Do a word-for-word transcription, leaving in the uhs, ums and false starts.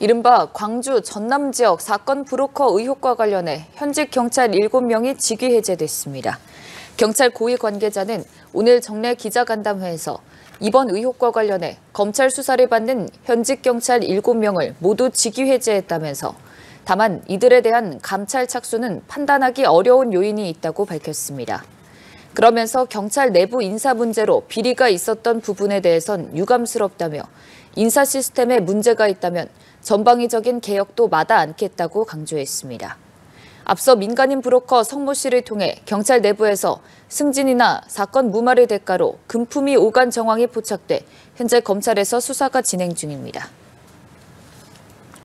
이른바 광주 전남 지역 사건 브로커 의혹과 관련해 현직 경찰 일곱 명이 직위 해제됐습니다. 경찰 고위 관계자는 오늘 정례 기자간담회에서 이번 의혹과 관련해 검찰 수사를 받는 현직 경찰 일곱 명을 모두 직위 해제했다면서 다만 이들에 대한 감찰 착수는 판단하기 어려운 요인이 있다고 밝혔습니다. 그러면서 경찰 내부 인사 문제로 비리가 있었던 부분에 대해선 유감스럽다며 인사 시스템에 문제가 있다면 전방위적인 개혁도 마다 않겠다고 강조했습니다. 앞서 민간인 브로커 성모 씨를 통해 경찰 내부에서 승진이나 사건 무마를 대가로 금품이 오간 정황이 포착돼 현재 검찰에서 수사가 진행 중입니다.